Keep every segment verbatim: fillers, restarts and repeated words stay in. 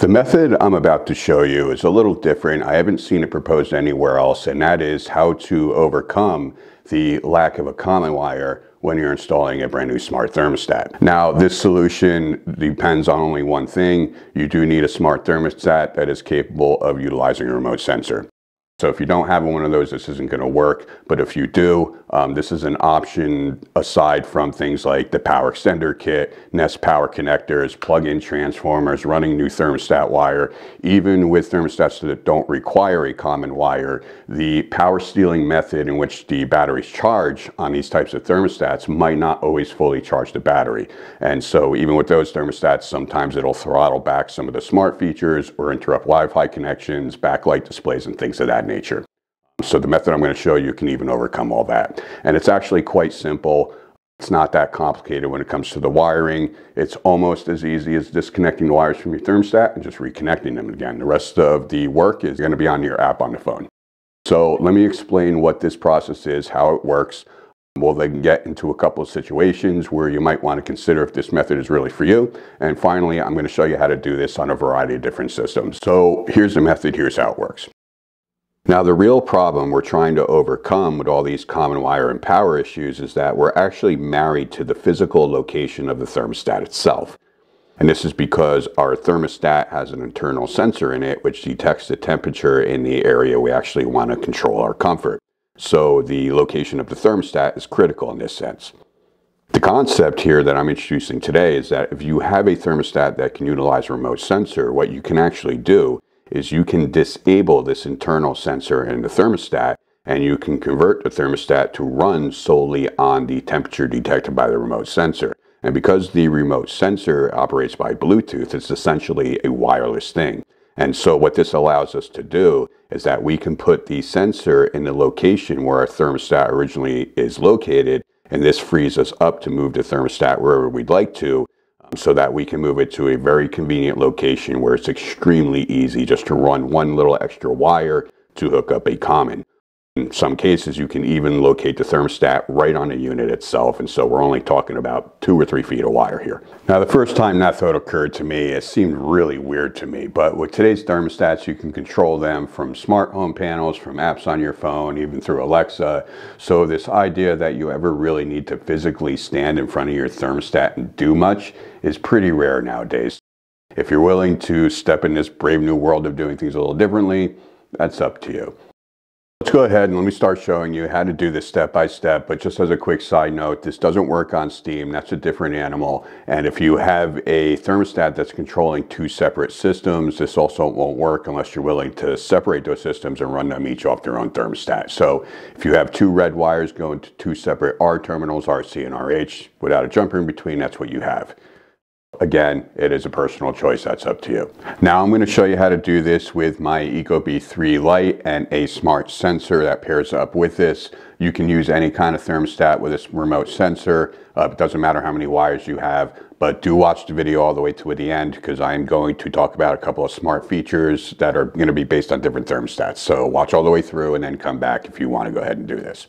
The method I'm about to show you is a little different. I haven't seen it proposed anywhere else, and that is how to overcome the lack of a common wire when you're installing a brand new smart thermostat. Now, this solution depends on only one thing. You do need a smart thermostat that is capable of utilizing a remote sensor. So if you don't have one of those, this isn't going to work. But if you do, um, this is an option aside from things like the power extender kit, Nest power connectors, plug-in transformers, running new thermostat wire. Even with thermostats that don't require a common wire, the power stealing method in which the batteries charge on these types of thermostats might not always fully charge the battery. And so even with those thermostats, sometimes it'll throttle back some of the smart features or interrupt Wi-Fi connections, backlight displays, and things of that nature. nature. So the method I'm going to show you can even overcome all that. And it's actually quite simple. It's not that complicated when it comes to the wiring. It's almost as easy as disconnecting the wires from your thermostat and just reconnecting them again. The rest of the work is going to be on your app on the phone. So let me explain what this process is, how it works. We'll then get into a couple of situations where you might want to consider if this method is really for you. And finally, I'm going to show you how to do this on a variety of different systems. So here's the method, here's how it works. Now, the real problem we're trying to overcome with all these common wire and power issues is that we're actually married to the physical location of the thermostat itself. And this is because our thermostat has an internal sensor in it which detects the temperature in the area we actually want to control our comfort. So the location of the thermostat is critical in this sense. The concept here that I'm introducing today is that if you have a thermostat that can utilize a remote sensor, what you can actually do is you can disable this internal sensor in the thermostat, and you can convert the thermostat to run solely on the temperature detected by the remote sensor. And because the remote sensor operates by Bluetooth, it's essentially a wireless thing. And so what this allows us to do is that we can put the sensor in the location where our thermostat originally is located, and this frees us up to move the thermostat wherever we'd like to, so that we can move it to a very convenient location where it's extremely easy just to run one little extra wire to hook up a common. In some cases, you can even locate the thermostat right on the unit itself, and so we're only talking about two or three feet of wire here. Now, the first time that thought occurred to me, it seemed really weird to me, but with today's thermostats, you can control them from smart home panels, from apps on your phone, even through Alexa. So this idea that you ever really need to physically stand in front of your thermostat and do much is pretty rare nowadays. If you're willing to step in this brave new world of doing things a little differently, that's up to you. Let's go ahead and let me start showing you how to do this step by step, but just as a quick side note, this doesn't work on Steam. That's a different animal. And if you have a thermostat that's controlling two separate systems, this also won't work unless you're willing to separate those systems and run them each off their own thermostat. So if you have two red wires going to two separate R terminals, R C and R H, without a jumper in between, that's what you have. Again, it is a personal choice, that's up to you. Now I'm going to show you how to do this with my Ecobee three Lite and a smart sensor that pairs up with this. You can use any kind of thermostat with a remote sensor. Uh, it doesn't matter how many wires you have, but do watch the video all the way to the end because I am going to talk about a couple of smart features that are going to be based on different thermostats. So watch all the way through and then come back if you want to go ahead and do this.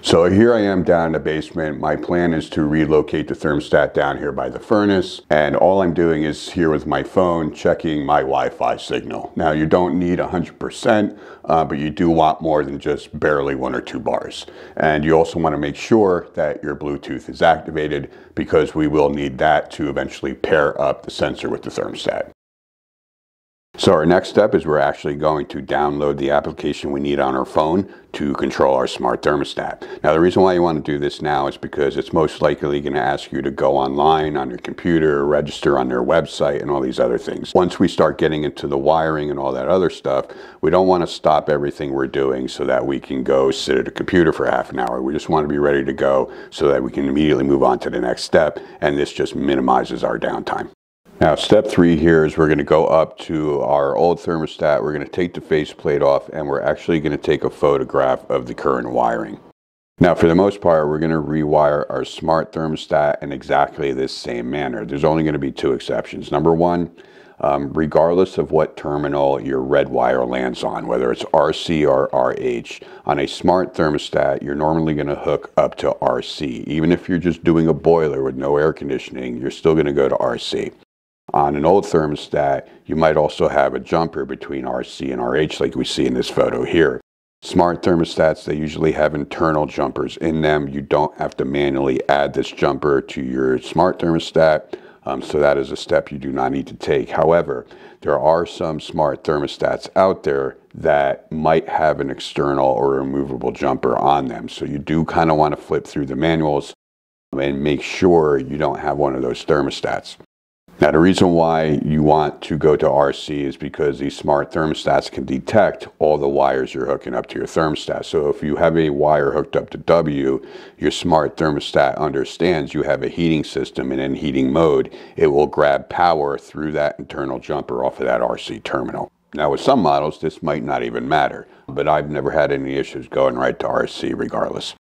So here I am down in the basement. My plan is to relocate the thermostat down here by the furnace, and all I'm doing is here with my phone checking my Wi-Fi signal. Now, you don't need one hundred percent, uh, but you do want more than just barely one or two bars. And you also want to make sure that your Bluetooth is activated because we will need that to eventually pair up the sensor with the thermostat. So our next step is we're actually going to download the application we need on our phone to control our smart thermostat. Now, the reason why you want to do this now is because it's most likely going to ask you to go online on your computer, register on their website, and all these other things. Once we start getting into the wiring and all that other stuff, we don't want to stop everything we're doing so that we can go sit at a computer for half an hour. We just want to be ready to go so that we can immediately move on to the next step, and this just minimizes our downtime. Now, step three here is we're going to go up to our old thermostat, we're going to take the faceplate off, and we're actually going to take a photograph of the current wiring. Now, for the most part, we're going to rewire our smart thermostat in exactly this same manner. There's only going to be two exceptions. Number one, um, regardless of what terminal your red wire lands on, whether it's R C or R H, on a smart thermostat, you're normally going to hook up to R C. Even if you're just doing a boiler with no air conditioning, you're still going to go to R C. On an old thermostat, you might also have a jumper between R C and R H like we see in this photo here. Smart thermostats, they usually have internal jumpers in them. You don't have to manually add this jumper to your smart thermostat, um, so that is a step you do not need to take. However, there are some smart thermostats out there that might have an external or removable jumper on them. So you do kind of want to flip through the manuals and make sure you don't have one of those thermostats. Now, the reason why you want to go to R C is because these smart thermostats can detect all the wires you're hooking up to your thermostat. So if you have a wire hooked up to W, your smart thermostat understands you have a heating system, and in heating mode, it will grab power through that internal jumper off of that R C terminal. Now, with some models, this might not even matter, but I've never had any issues going right to R C regardless.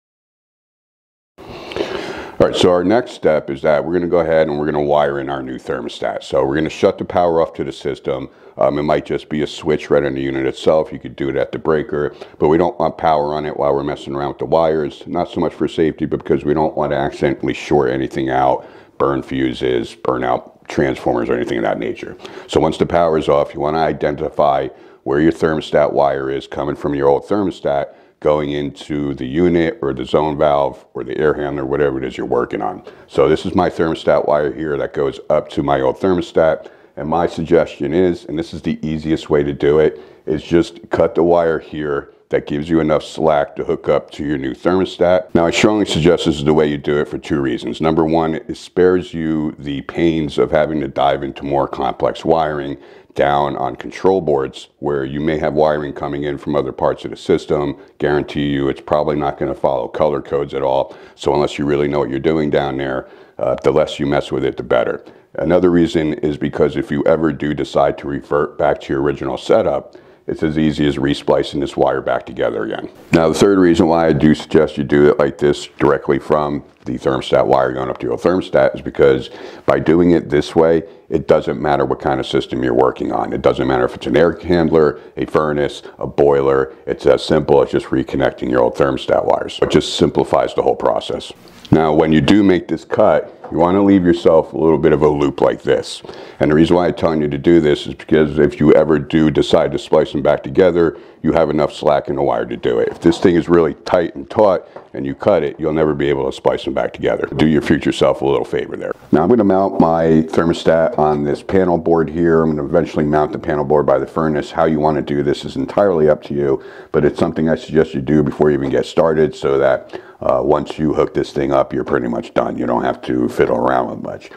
All right, so our next step is that we're going to go ahead and we're going to wire in our new thermostat. So we're going to shut the power off to the system. Um, it might just be a switch right on the unit itself. You could do it at the breaker, but we don't want power on it while we're messing around with the wires. Not so much for safety, but because we don't want to accidentally short anything out, burn fuses, burn out transformers, or anything of that nature. So once the power is off, you want to identify where your thermostat wire is coming from your old thermostat, going into the unit or the zone valve or the air handler, whatever it is you're working on. So this is my thermostat wire here that goes up to my old thermostat. And my suggestion is, and this is the easiest way to do it, is just cut the wire here. That gives you enough slack to hook up to your new thermostat. Now, I strongly suggest this is the way you do it for two reasons. Number one, it spares you the pains of having to dive into more complex wiring down on control boards where you may have wiring coming in from other parts of the system. Guarantee you it's probably not going to follow color codes at all. So unless you really know what you're doing down there, uh, the less you mess with it, the better. Another reason is because if you ever do decide to revert back to your original setup, it's as easy as resplicing this wire back together again. Now, the third reason why I do suggest you do it like this directly from the thermostat wire going up to your thermostat is because by doing it this way, it doesn't matter what kind of system you're working on. It doesn't matter if it's an air handler, a furnace, a boiler. It's as simple as just reconnecting your old thermostat wires. It just simplifies the whole process. Now, when you do make this cut, you want to leave yourself a little bit of a loop like this. And the reason why I'm telling you to do this is because if you ever do decide to splice them back together, you have enough slack in the wire to do it. If this thing is really tight and taut and you cut it, you'll never be able to splice them back together. Do your future self a little favor there. Now, I'm going to mount my thermostat on this panel board here. I'm going to eventually mount the panel board by the furnace. How you want to do this is entirely up to you, but it's something I suggest you do before you even get started so that uh, once you hook this thing up, you're pretty much done. You don't have to fiddle around with much.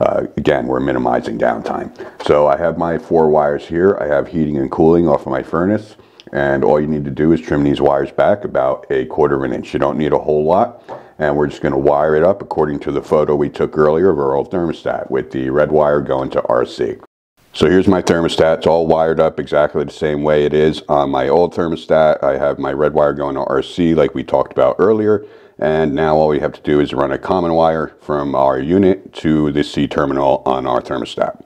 Uh, again, we're minimizing downtime. So I have my four wires here. I have heating and cooling off of my furnace. And all you need to do is trim these wires back about a quarter of an inch. You don't need a whole lot. And we're just going to wire it up according to the photo we took earlier of our old thermostat with the red wire going to R C. So here's my thermostat. It's all wired up exactly the same way it is on my old thermostat. I have my red wire going to R C like we talked about earlier. And now all we have to do is run a common wire from our unit to the C terminal on our thermostat.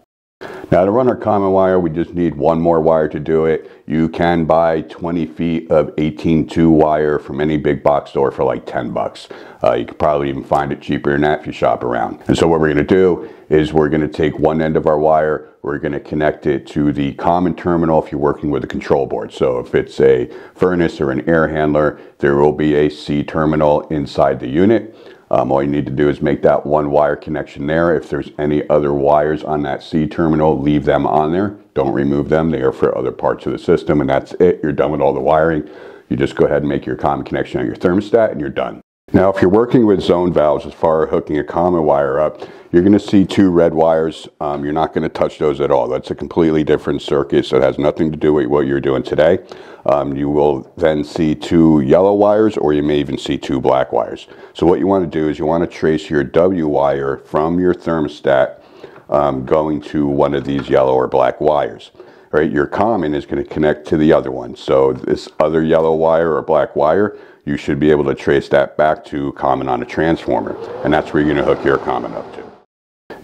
Now, to run our common wire, we just need one more wire to do it. You can buy twenty feet of eighteen two wire from any big box store for like ten bucks. Uh, you could probably even find it cheaper than that if you shop around. And so what we're going to do is we're going to take one end of our wire, we're going to connect it to the common terminal if you're working with a control board. So if it's a furnace or an air handler, there will be a C terminal inside the unit. Um, all you need to do is make that one wire connection there. If there's any other wires on that C terminal, leave them on there. Don't remove them. They are for other parts of the system, and that's it. You're done with all the wiring. You just go ahead and make your common connection on your thermostat, and you're done. Now, if you're working with zone valves as far as hooking a common wire up, you're going to see two red wires. Um, you're not going to touch those at all. That's a completely different circuit, so it has nothing to do with what you're doing today. Um, you will then see two yellow wires, or you may even see two black wires. So what you want to do is you want to trace your W wire from your thermostat um, going to one of these yellow or black wires. All right, your common is going to connect to the other one. So this other yellow wire or black wire, you should be able to trace that back to common on a transformer. And that's where you're going to hook your common up to.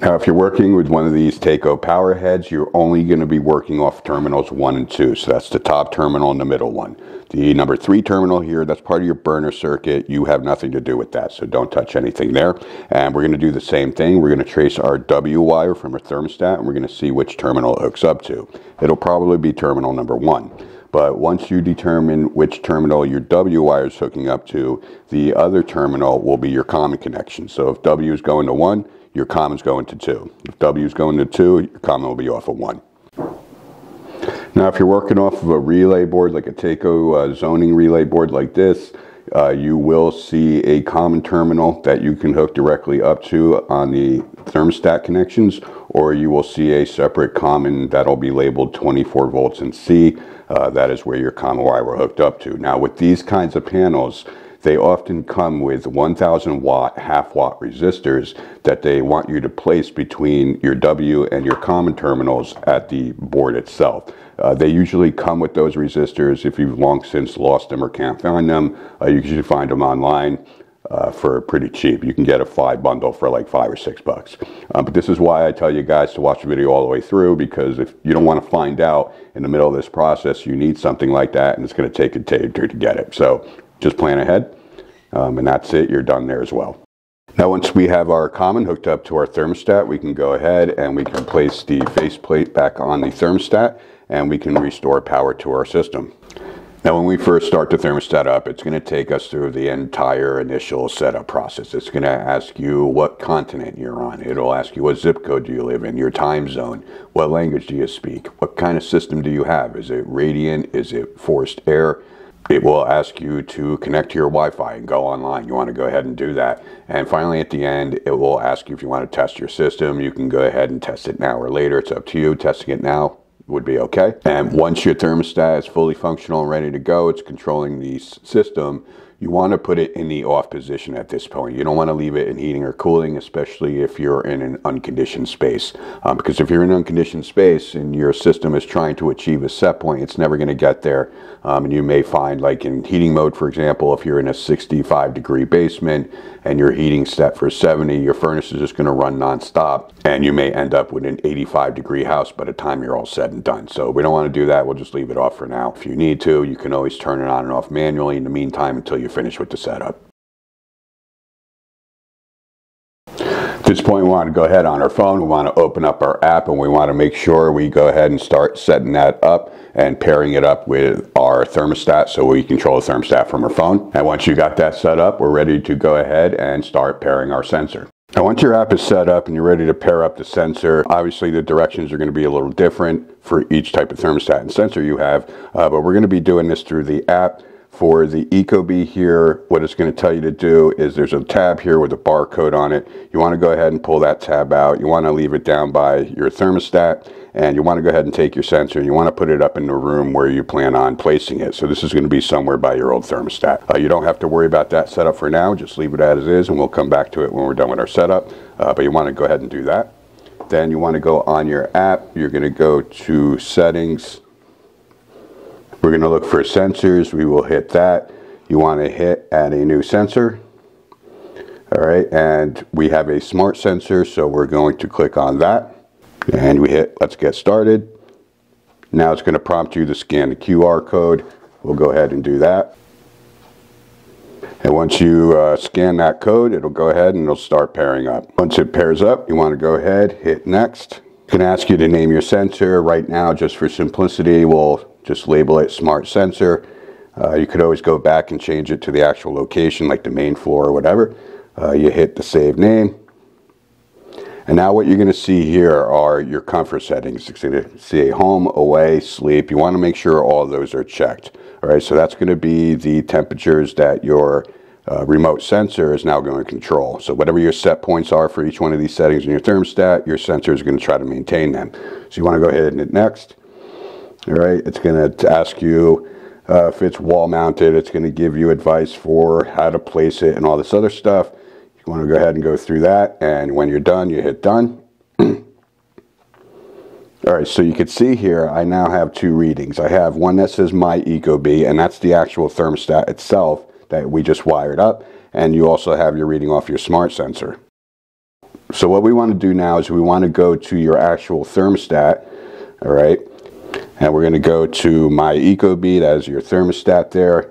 Now, if you're working with one of these Taco power heads, you're only going to be working off terminals one and two. So that's the top terminal and the middle one. The number three terminal here, that's part of your burner circuit. You have nothing to do with that, so don't touch anything there. And we're going to do the same thing. We're going to trace our W wire from our thermostat, and we're going to see which terminal it hooks up to. It'll probably be terminal number one. But once you determine which terminal your W wire is hooking up to, the other terminal will be your common connection. So if W is going to one, your common is going to two. If W is going to two, your common will be off of one. Now, if you're working off of a relay board, like a Taco uh, zoning relay board like this, uh, you will see a common terminal that you can hook directly up to on the thermostat connections, or you will see a separate common that'll be labeled twenty-four volts and C. Uh, that is where your common wire will hooked up to. Now, with these kinds of panels, they often come with one thousand watt, half watt resistors that they want you to place between your W and your common terminals at the board itself. Uh, they usually come with those resistors. If you've long since lost them or can't find them, uh, you can find them online uh, for pretty cheap. You can get a five bundle for like five or six bucks. Uh, but this is why I tell you guys to watch the video all the way through, because if you don't want to find out in the middle of this process, you need something like that, and it's going to take a day to get it. So just plan ahead, um, and that's it. You're done there as well. Now, once we have our common hooked up to our thermostat, we can go ahead and we can place the faceplate back on the thermostat, and we can restore power to our system. Now, when we first start the thermostat up, it's going to take us through the entire initial setup process. It's going to ask you what continent you're on. It'll ask you what zip code do you live in, your time zone, what language do you speak, what kind of system do you have? Is it radiant? Is it forced air? It will ask you to connect to your Wi-Fi and go online. You want to go ahead and do that. And finally, at the end, it will ask you if you want to test your system. You can go ahead and test it now or later. It's up to you. Testing it now would be okay. And once your thermostat is fully functional and ready to go, it's controlling the system, you want to put it in the off position at this point. You don't want to leave it in heating or cooling, especially if you're in an unconditioned space. Um, because if you're in an unconditioned space and your system is trying to achieve a set point, it's never going to get there. Um, and you may find, like in heating mode, for example, if you're in a sixty-five degree basement and your heating set for seventy, your furnace is just going to run nonstop, and you may end up with an eighty-five degree house by the time you're all said and done. So we don't want to do that. We'll just leave it off for now. If you need to, you can always turn it on and off manually in the meantime until you finish with the setup. At this point, we want to go ahead on our phone, we want to open up our app, and we want to make sure we go ahead and start setting that up and pairing it up with our thermostat so we control the thermostat from our phone. And once you got that set up, we're ready to go ahead and start pairing our sensor. Now, once your app is set up and you're ready to pair up the sensor, obviously the directions are going to be a little different for each type of thermostat and sensor you have, uh, but we're going to be doing this through the app. For the Ecobee here, what it's going to tell you to do is there's a tab here with a barcode on it. You want to go ahead and pull that tab out. You want to leave it down by your thermostat, and you want to go ahead and take your sensor and you want to put it up in the room where you plan on placing it. So this is going to be somewhere by your old thermostat. Uh, you don't have to worry about that setup for now. Just leave it as is, and we'll come back to it when we're done with our setup. Uh, but you want to go ahead and do that. Then you want to go on your app. You're going to go to settings. We're going to look for sensors. We will hit that. You want to hit add a new sensor. All right, and we have a smart sensor, so we're going to click on that. And we hit let's get started. Now it's going to prompt you to scan the Q R code. We'll go ahead and do that. And once you uh, scan that code, it'll go ahead and it'll start pairing up. Once it pairs up, you want to go ahead, hit next. It's going to ask you to name your sensor. Right now, just for simplicity, we'll just label it smart sensor. Uh, you could always go back and change it to the actual location, like the main floor or whatever. Uh, you hit the save name. And now what you're going to see here are your comfort settings. It's going to see a home, away, sleep. You want to make sure all those are checked. All right, so that's going to be the temperatures that your uh, remote sensor is now going to control. So whatever your set points are for each one of these settings in your thermostat, your sensor is going to try to maintain them. So you want to go ahead and hit next. All right, it's going to ask you uh, if it's wall mounted. It's going to give you advice for how to place it and all this other stuff. You want to go ahead and go through that, and when you're done, you hit done. All right, so you can see here, I now have two readings. I have one that says My Ecobee, and that's the actual thermostat itself that we just wired up, and you also have your reading off your smart sensor. So what we want to do now is we want to go to your actual thermostat, all right? And we're going to go to my Ecobee, that is your thermostat there.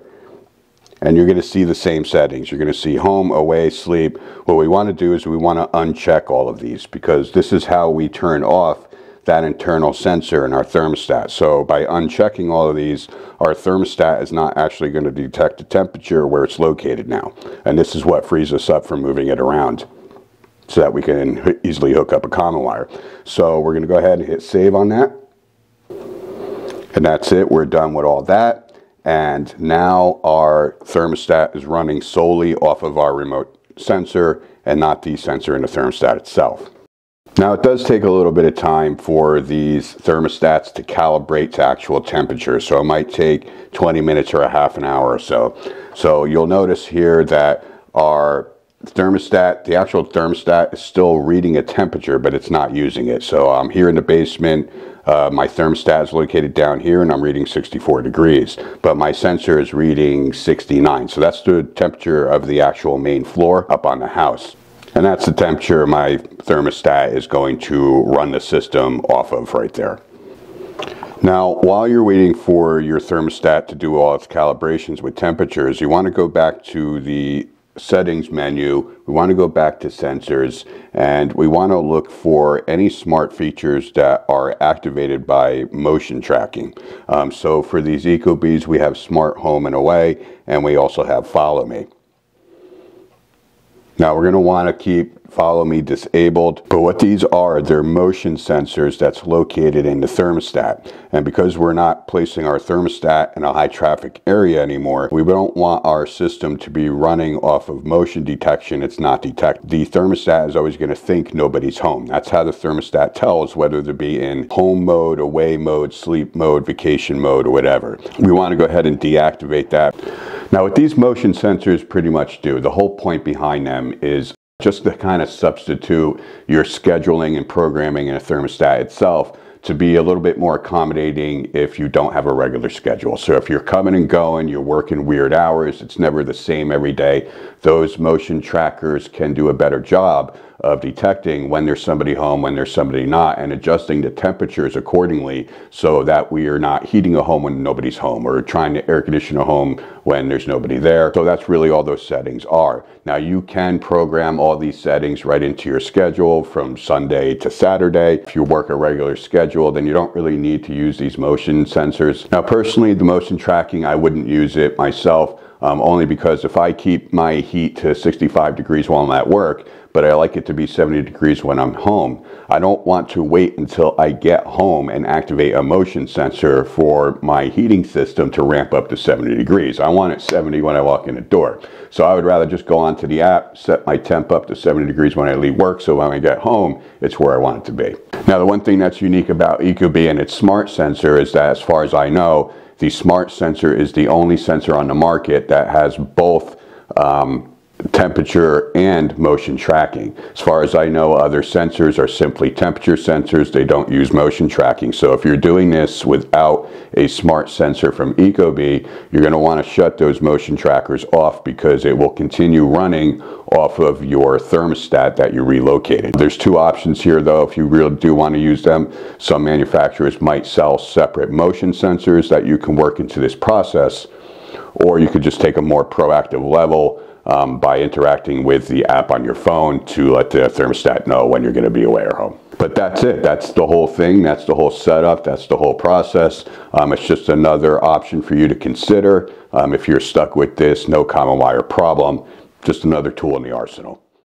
And you're going to see the same settings. You're going to see home, away, sleep. What we want to do is we want to uncheck all of these, because this is how we turn off that internal sensor in our thermostat. So by unchecking all of these, our thermostat is not actually going to detect the temperature where it's located now. And this is what frees us up from moving it around so that we can easily hook up a common wire. So we're going to go ahead and hit save on that. And that's it. We're done with all that. And now our thermostat is running solely off of our remote sensor and not the sensor in the thermostat itself. Now it does take a little bit of time for these thermostats to calibrate to actual temperature, so it might take twenty minutes or a half an hour or so. So you'll notice here that our thermostat, the actual thermostat, is still reading a temperature, but it's not using it. So I'm um, here in the basement. Uh, my thermostat is located down here and I'm reading sixty-four degrees, but my sensor is reading sixty-nine. So that's the temperature of the actual main floor up on the house. And that's the temperature my thermostat is going to run the system off of right there. Now, while you're waiting for your thermostat to do all its calibrations with temperatures, you want to go back to the settings menu. We want to go back to sensors, and we want to look for any smart features that are activated by motion tracking. Um, so for these Ecobees, we have smart home and away, and we also have follow me. Now we're going to want to keep follow me disabled, but what these are, they're motion sensors that's located in the thermostat. And because we're not placing our thermostat in a high traffic area anymore, we don't want our system to be running off of motion detection. It's not detect. The thermostat is always going to think nobody's home. That's how the thermostat tells whether to be in home mode, away mode, sleep mode, vacation mode, or whatever. We want to go ahead and deactivate that. Now what these motion sensors pretty much do, the whole point behind them is just to kind of substitute your scheduling and programming in a thermostat itself to be a little bit more accommodating if you don't have a regular schedule. So if you're coming and going, you're working weird hours, it's never the same every day, those motion trackers can do a better job of detecting when there's somebody home, when there's somebody not, and adjusting the temperatures accordingly so that we are not heating a home when nobody's home or trying to air condition a home when there's nobody there. So that's really all those settings are. Now you can program all these settings right into your schedule from Sunday to Saturday. If you work a regular schedule, then you don't really need to use these motion sensors. Now personally, the motion tracking, I wouldn't use it myself. Um, only because if I keep my heat to sixty-five degrees while I'm at work, but I like it to be seventy degrees when I'm home, I don't want to wait until I get home and activate a motion sensor for my heating system to ramp up to seventy degrees. I want it seventy when I walk in the door. So I would rather just go onto the app, set my temp up to seventy degrees when I leave work, so when I get home, it's where I want it to be. Now, the one thing that's unique about Ecobee and its smart sensor is that, as far as I know, the smart sensor is the only sensor on the market that has both um, temperature and motion tracking. As far as I know, other sensors are simply temperature sensors. They don't use motion tracking. So if you're doing this without a smart sensor from Ecobee, you're going to want to shut those motion trackers off, because it will continue running off of your thermostat that you relocated. There's two options here though, if you really do want to use them. Some manufacturers might sell separate motion sensors that you can work into this process, or you could just take a more proactive level um, by interacting with the app on your phone to let the thermostat know when you're going to be away or home. But that's it. That's the whole thing. That's the whole setup. That's the whole process. Um, it's just another option for you to consider um, if you're stuck with this no common wire problem. Just another tool in the arsenal.